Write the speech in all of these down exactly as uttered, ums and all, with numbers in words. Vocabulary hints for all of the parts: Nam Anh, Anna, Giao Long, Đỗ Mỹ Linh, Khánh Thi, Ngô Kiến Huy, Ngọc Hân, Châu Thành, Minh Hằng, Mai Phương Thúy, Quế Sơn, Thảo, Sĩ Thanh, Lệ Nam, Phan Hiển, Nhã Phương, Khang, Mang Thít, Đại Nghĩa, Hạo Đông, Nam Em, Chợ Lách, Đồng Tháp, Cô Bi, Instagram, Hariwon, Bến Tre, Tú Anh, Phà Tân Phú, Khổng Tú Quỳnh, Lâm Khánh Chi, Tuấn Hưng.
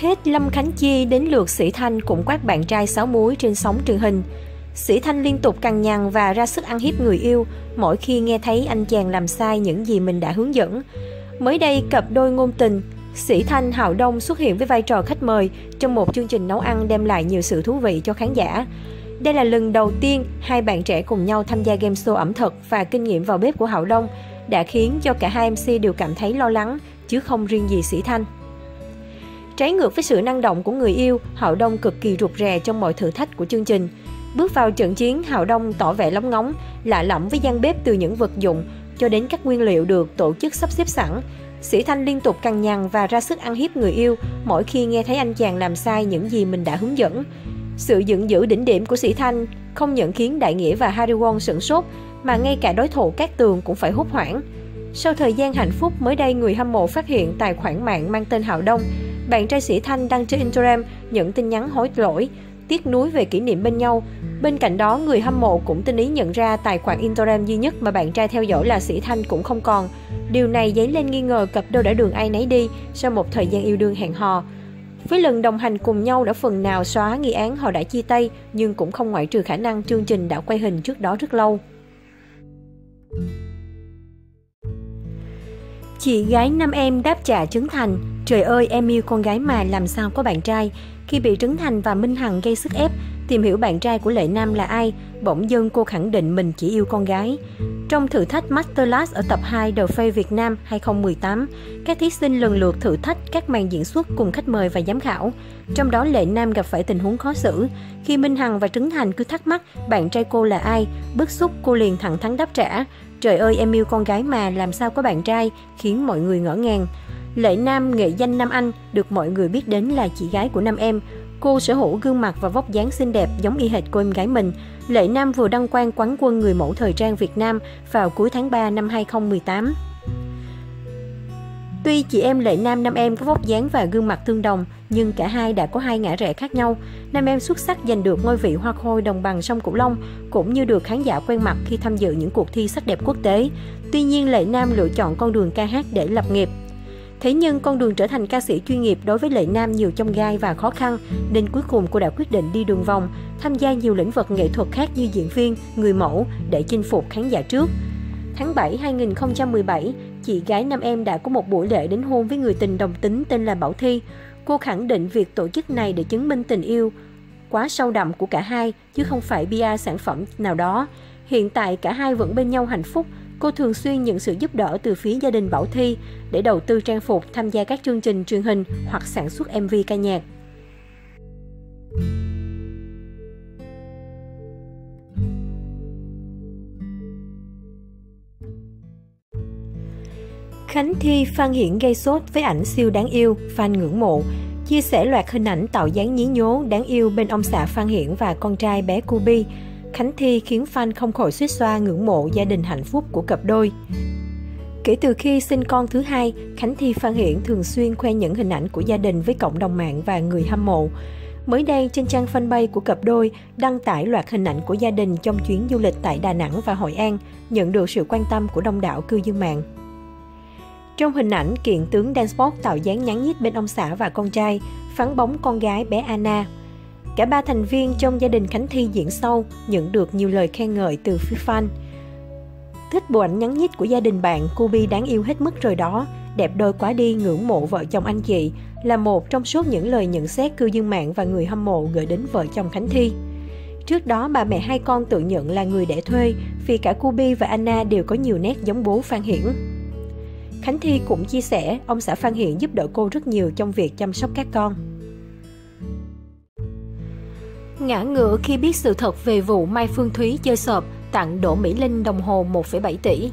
Hết Lâm Khánh Chi đến lượt Sĩ Thanh cũng quát bạn trai sáu múi trên sóng truyền hình. Sĩ Thanh liên tục cằn nhằn và ra sức ăn hiếp người yêu mỗi khi nghe thấy anh chàng làm sai những gì mình đã hướng dẫn. Mới đây, cặp đôi ngôn tình Sĩ Thanh Hạo Đông xuất hiện với vai trò khách mời trong một chương trình nấu ăn đem lại nhiều sự thú vị cho khán giả. Đây là lần đầu tiên hai bạn trẻ cùng nhau tham gia game show ẩm thực và kinh nghiệm vào bếp của Hạo Đông đã khiến cho cả hai em xê đều cảm thấy lo lắng, chứ không riêng gì Sĩ Thanh. Trái ngược với sự năng động của người yêu, Hạo Đông cực kỳ rụt rè trong mọi thử thách của chương trình. Bước vào trận chiến, Hạo Đông tỏ vẻ lóng ngóng, lạ lẫm với gian bếp từ những vật dụng cho đến các nguyên liệu được tổ chức sắp xếp sẵn. Sĩ Thanh liên tục cằn nhằn và ra sức ăn hiếp người yêu mỗi khi nghe thấy anh chàng làm sai những gì mình đã hướng dẫn. Sự giận dữ đỉnh điểm của Sĩ Thanh không những khiến Đại Nghĩa và Hariwon sửng sốt, mà ngay cả đối thủ Cát Tường cũng phải hốt hoảng. Sau thời gian hạnh phúc, mới đây người hâm mộ phát hiện tài khoản mạng mang tên Hạo Đông, bạn trai Sĩ Thanh, đăng trên Instagram những tin nhắn hối lỗi, tiếc nuối về kỷ niệm bên nhau. Bên cạnh đó, người hâm mộ cũng tinh ý nhận ra tài khoản Instagram duy nhất mà bạn trai theo dõi là Sĩ Thanh cũng không còn. Điều này dấy lên nghi ngờ cặp đôi đã đường ai nấy đi sau một thời gian yêu đương hẹn hò. Với lần đồng hành cùng nhau đã phần nào xóa nghi án họ đã chia tay, nhưng cũng không ngoại trừ khả năng chương trình đã quay hình trước đó rất lâu. Chị gái Nam Em đáp trả Trấn Thành: "Trời ơi, em yêu con gái mà làm sao có bạn trai?" Khi bị Trấn Thành và Minh Hằng gây sức ép tìm hiểu bạn trai của Lệ Nam là ai, bỗng dưng cô khẳng định mình chỉ yêu con gái. Trong thử thách Masterclass ở tập hai The Face Việt Nam hai không một tám, các thí sinh lần lượt thử thách các màn diễn xuất cùng khách mời và giám khảo. Trong đó, Lệ Nam gặp phải tình huống khó xử khi Minh Hằng và Trấn Thành cứ thắc mắc bạn trai cô là ai. Bức xúc, cô liền thẳng thắn đáp trả: "Trời ơi, em yêu con gái mà làm sao có bạn trai", khiến mọi người ngỡ ngàng. Lệ Nam, nghệ danh Nam Anh, được mọi người biết đến là chị gái của Nam Em. Cô sở hữu gương mặt và vóc dáng xinh đẹp giống y hệt cô em gái mình. Lệ Nam vừa đăng quang quán quân người mẫu thời trang Việt Nam vào cuối tháng ba năm hai không một tám. Tuy chị em Lệ Nam, Nam Em có vóc dáng và gương mặt tương đồng, nhưng cả hai đã có hai ngã rẽ khác nhau. Nam Em xuất sắc giành được ngôi vị Hoa Khôi Đồng bằng sông Cửu Long, cũng như được khán giả quen mặt khi tham dự những cuộc thi sắc đẹp quốc tế. Tuy nhiên, Lệ Nam lựa chọn con đường ca hát để lập nghiệp. Thế nhưng con đường trở thành ca sĩ chuyên nghiệp đối với Lệ Nam nhiều chông gai và khó khăn, nên cuối cùng cô đã quyết định đi đường vòng, tham gia nhiều lĩnh vực nghệ thuật khác như diễn viên, người mẫu để chinh phục khán giả trước. Tháng bảy hai không một bảy, chị gái Nam Em đã có một buổi lễ đính hôn với người tình đồng tính tên là Bảo Thi. Cô khẳng định việc tổ chức này để chứng minh tình yêu quá sâu đậm của cả hai, chứ không phải pê e rờ sản phẩm nào đó. Hiện tại cả hai vẫn bên nhau hạnh phúc. Cô thường xuyên nhận sự giúp đỡ từ phía gia đình Bảo Thi để đầu tư trang phục, tham gia các chương trình truyền hình hoặc sản xuất em vê ca nhạc. Khánh Thi, Phan Hiển gây sốt với ảnh siêu đáng yêu, fan ngưỡng mộ chia sẻ loạt hình ảnh tạo dáng nhí nhố đáng yêu bên ông xã Phan Hiển và con trai bé Cô Bi. Khánh Thi khiến fan không khỏi suýt xoa ngưỡng mộ gia đình hạnh phúc của cặp đôi. Kể từ khi sinh con thứ hai, Khánh Thi Phan Hiển thường xuyên khoe những hình ảnh của gia đình với cộng đồng mạng và người hâm mộ. Mới đây, trên trang fanpage của cặp đôi đăng tải loạt hình ảnh của gia đình trong chuyến du lịch tại Đà Nẵng và Hội An, nhận được sự quan tâm của đông đảo cư dân mạng. Trong hình ảnh, kiện tướng Danceport tạo dáng nhắn nhít bên ông xã và con trai, phán bóng con gái bé Anna. Cả ba thành viên trong gia đình Khánh Thi diễn sâu, nhận được nhiều lời khen ngợi từ phía fan. Thích bộ ảnh nhắn nhít của gia đình bạn, Cô Bi đáng yêu hết mức rồi đó, đẹp đôi quá đi, ngưỡng mộ vợ chồng anh chị, là một trong số những lời nhận xét cư dân mạng và người hâm mộ gửi đến vợ chồng Khánh Thi. Trước đó, bà mẹ hai con tự nhận là người đẻ thuê, vì cả Cô Bi và Anna đều có nhiều nét giống bố Phan Hiển. Khánh Thi cũng chia sẻ, ông xã Phan Hiển giúp đỡ cô rất nhiều trong việc chăm sóc các con. Ngã ngựa khi biết sự thật về vụ Mai Phương Thúy chơi xộp tặng Đỗ Mỹ Linh đồng hồ một phẩy bảy tỷ.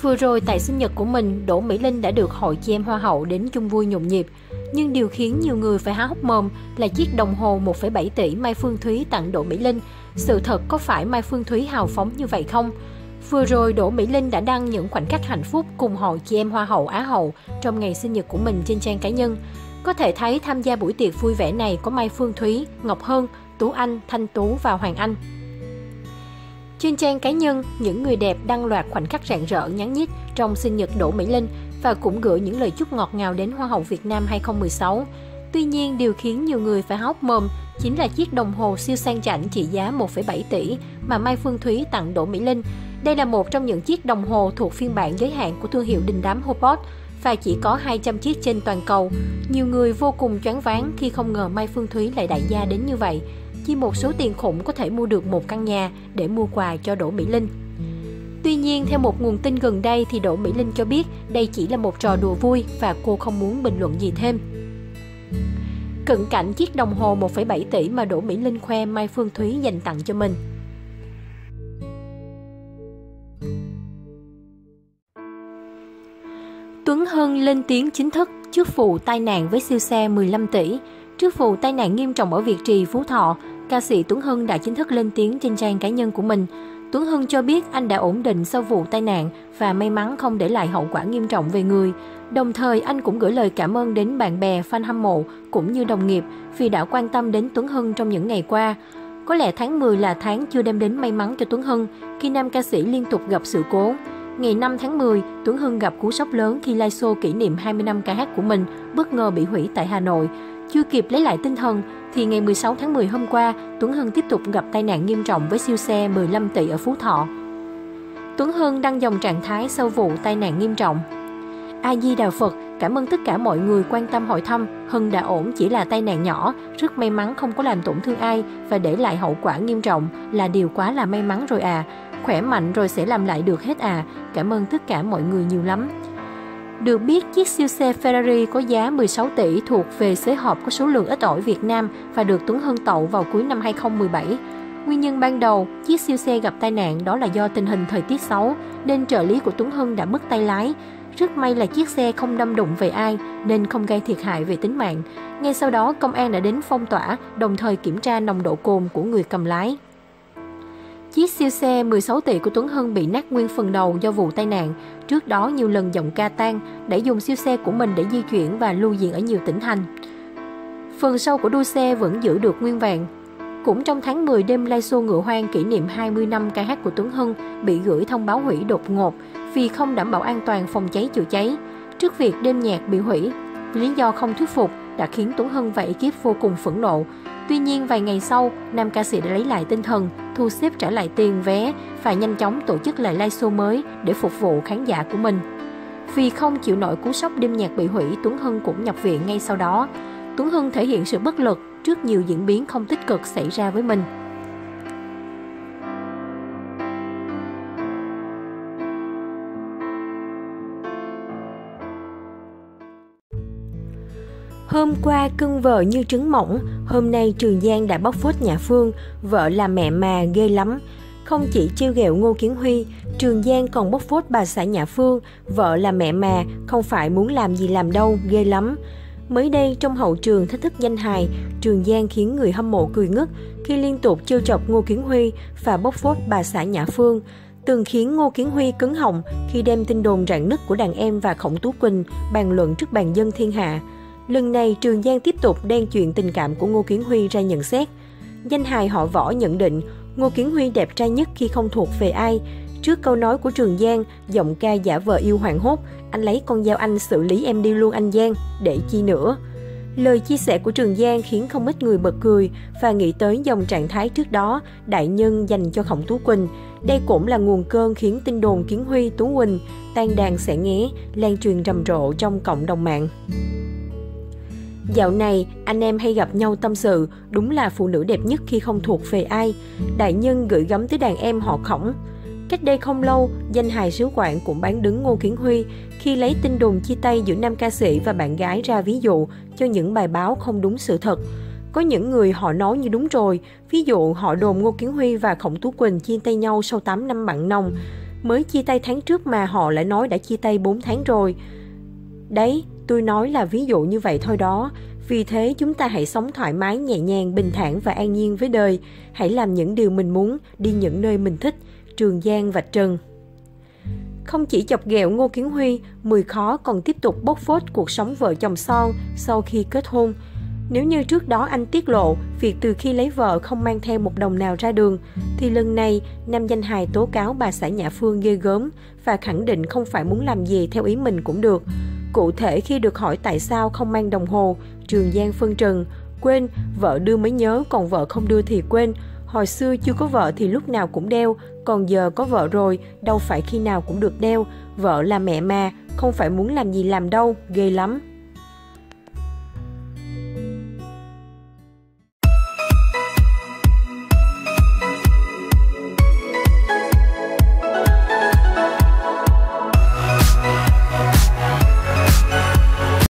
Vừa rồi, tại sinh nhật của mình, Đỗ Mỹ Linh đã được hội chị em Hoa hậu đến chung vui nhộn nhịp. Nhưng điều khiến nhiều người phải há hốc mồm là chiếc đồng hồ một phẩy bảy tỷ Mai Phương Thúy tặng Đỗ Mỹ Linh. Sự thật có phải Mai Phương Thúy hào phóng như vậy không? Vừa rồi, Đỗ Mỹ Linh đã đăng những khoảnh khắc hạnh phúc cùng hội chị em Hoa hậu Á hậu trong ngày sinh nhật của mình trên trang cá nhân. Có thể thấy tham gia buổi tiệc vui vẻ này có Mai Phương Thúy, Ngọc Hân, Tú Anh, Thanh Tú và Hoàng Anh. Trên trang cá nhân, những người đẹp đăng loạt khoảnh khắc rạng rỡ nhắn nhít trong sinh nhật Đỗ Mỹ Linh và cũng gửi những lời chúc ngọt ngào đến Hoa hậu Việt Nam hai không một sáu. Tuy nhiên, điều khiến nhiều người phải há hốc mồm chính là chiếc đồng hồ siêu sang chảnh trị giá một phẩy bảy tỷ mà Mai Phương Thúy tặng Đỗ Mỹ Linh. Đây là một trong những chiếc đồng hồ thuộc phiên bản giới hạn của thương hiệu đình đám Hublot và chỉ có hai trăm chiếc trên toàn cầu. Nhiều người vô cùng choáng váng khi không ngờ Mai Phương Thúy lại đại gia đến như vậy. Chỉ một số tiền khủng có thể mua được một căn nhà để mua quà cho Đỗ Mỹ Linh. Tuy nhiên, theo một nguồn tin gần đây thì Đỗ Mỹ Linh cho biết đây chỉ là một trò đùa vui và cô không muốn bình luận gì thêm. Cận cảnh chiếc đồng hồ một phẩy bảy tỷ mà Đỗ Mỹ Linh khoe Mai Phương Thúy dành tặng cho mình. Tuấn Hưng lên tiếng chính thức trước vụ tai nạn với siêu xe mười lăm tỷ. Trước vụ tai nạn nghiêm trọng ở Việt Trì, Phú Thọ, ca sĩ Tuấn Hưng đã chính thức lên tiếng trên trang cá nhân của mình. Tuấn Hưng cho biết anh đã ổn định sau vụ tai nạn và may mắn không để lại hậu quả nghiêm trọng về người. Đồng thời, anh cũng gửi lời cảm ơn đến bạn bè, fan hâm mộ cũng như đồng nghiệp vì đã quan tâm đến Tuấn Hưng trong những ngày qua. Có lẽ tháng mười là tháng chưa đem đến may mắn cho Tuấn Hưng khi nam ca sĩ liên tục gặp sự cố. Ngày năm tháng mười, Tuấn Hưng gặp cú sốc lớn khi live show kỷ niệm hai mươi năm ca hát của mình bất ngờ bị hủy tại Hà Nội. Chưa kịp lấy lại tinh thần thì ngày mười sáu tháng mười hôm qua, Tuấn Hưng tiếp tục gặp tai nạn nghiêm trọng với siêu xe mười lăm tỷ ở Phú Thọ. Tuấn Hưng đăng dòng trạng thái sau vụ tai nạn nghiêm trọng. A Di Đà Phật, cảm ơn tất cả mọi người quan tâm hỏi thăm, Hưng đã ổn, chỉ là tai nạn nhỏ, rất may mắn không có làm tổn thương ai và để lại hậu quả nghiêm trọng là điều quá là may mắn rồi à, khỏe mạnh rồi sẽ làm lại được hết à, cảm ơn tất cả mọi người nhiều lắm. Được biết, chiếc siêu xe Ferrari có giá mười sáu tỷ thuộc về xế hộp có số lượng ít ỏi Việt Nam và được Tuấn Hưng tậu vào cuối năm hai không một bảy. Nguyên nhân ban đầu, chiếc siêu xe gặp tai nạn đó là do tình hình thời tiết xấu, nên trợ lý của Tuấn Hưng đã mất tay lái. Rất may là chiếc xe không đâm đụng về ai, nên không gây thiệt hại về tính mạng. Ngay sau đó, công an đã đến phong tỏa, đồng thời kiểm tra nồng độ cồn của người cầm lái. Chiếc siêu xe mười sáu tỷ của Tuấn Hưng bị nát nguyên phần đầu do vụ tai nạn. Trước đó, nhiều lần giọng ca tang đã dùng siêu xe của mình để di chuyển và lưu diện ở nhiều tỉnh thành. Phần sau của đuôi xe vẫn giữ được nguyên vẹn. Cũng trong tháng mười, đêm live show ngựa hoang kỷ niệm hai mươi năm ca hát của Tuấn Hưng bị gửi thông báo hủy đột ngột vì không đảm bảo an toàn phòng cháy chữa cháy. Trước việc đêm nhạc bị hủy, lý do không thuyết phục đã khiến Tuấn Hưng và ekip vô cùng phẫn nộ. Tuy nhiên, vài ngày sau, nam ca sĩ đã lấy lại tinh thần, thu xếp trả lại tiền vé và nhanh chóng tổ chức lại live show mới để phục vụ khán giả của mình. Vì không chịu nổi cú sốc đêm nhạc bị hủy, Tuấn Hưng cũng nhập viện ngay sau đó. Tuấn Hưng thể hiện sự bất lực trước nhiều diễn biến không tích cực xảy ra với mình. Hôm qua cưng vợ như trứng mỏng, hôm nay Trường Giang đã bóc phốt Nhã Phương, vợ là mẹ mà ghê lắm. Không chỉ trêu ghẹo Ngô Kiến Huy, Trường Giang còn bóc phốt bà xã Nhã Phương, vợ là mẹ mà, không phải muốn làm gì làm đâu, ghê lắm. Mới đây, trong hậu trường thách thức danh hài, Trường Giang khiến người hâm mộ cười ngất khi liên tục trêu chọc Ngô Kiến Huy và bóc phốt bà xã Nhã Phương, từng khiến Ngô Kiến Huy cứng họng khi đem tin đồn rạn nứt của đàn em và Khổng Tú Quỳnh bàn luận trước bàn dân thiên hạ. Lần này, Trường Giang tiếp tục đem chuyện tình cảm của Ngô Kiến Huy ra nhận xét. Danh hài họ Võ nhận định, Ngô Kiến Huy đẹp trai nhất khi không thuộc về ai. Trước câu nói của Trường Giang, giọng ca giả vờ yêu hoảng hốt, anh lấy con dao anh xử lý em đi luôn anh Giang, để chi nữa. Lời chia sẻ của Trường Giang khiến không ít người bật cười và nghĩ tới dòng trạng thái trước đó, đại nhân dành cho Khổng Tú Quỳnh. Đây cũng là nguồn cơn khiến tin đồn Kiến Huy, Tú Quỳnh, tan đàn xẻ nghé, lan truyền rầm rộ trong cộng đồng mạng. Dạo này, anh em hay gặp nhau tâm sự, đúng là phụ nữ đẹp nhất khi không thuộc về ai. Đại nhân gửi gắm tới đàn em họ Khổng. Cách đây không lâu, danh hài xứ Quảng cũng bán đứng Ngô Kiến Huy khi lấy tin đồn chia tay giữa nam ca sĩ và bạn gái ra ví dụ cho những bài báo không đúng sự thật. Có những người họ nói như đúng rồi, ví dụ họ đồn Ngô Kiến Huy và Khổng Tú Quỳnh chia tay nhau sau tám năm bạn nồng. Mới chia tay tháng trước mà họ lại nói đã chia tay bốn tháng rồi. Đấy, tôi nói là ví dụ như vậy thôi đó. Vì thế chúng ta hãy sống thoải mái, nhẹ nhàng, bình thản và an nhiên với đời. Hãy làm những điều mình muốn, đi những nơi mình thích. Trường Giang và Trần. Không chỉ chọc ghẹo Ngô Kiến Huy, Mười Khó còn tiếp tục bóc phốt cuộc sống vợ chồng son sau khi kết hôn. Nếu như trước đó anh tiết lộ việc từ khi lấy vợ không mang theo một đồng nào ra đường, thì lần này nam danh hài tố cáo bà xã Nhã Phương ghê gớm và khẳng định không phải muốn làm gì theo ý mình cũng được. Cụ thể khi được hỏi tại sao không mang đồng hồ, Trường Giang phân trần, quên, vợ đưa mới nhớ, còn vợ không đưa thì quên. Hồi xưa chưa có vợ thì lúc nào cũng đeo, còn giờ có vợ rồi, đâu phải khi nào cũng được đeo. Vợ là mẹ mà, không phải muốn làm gì làm đâu, ghê lắm.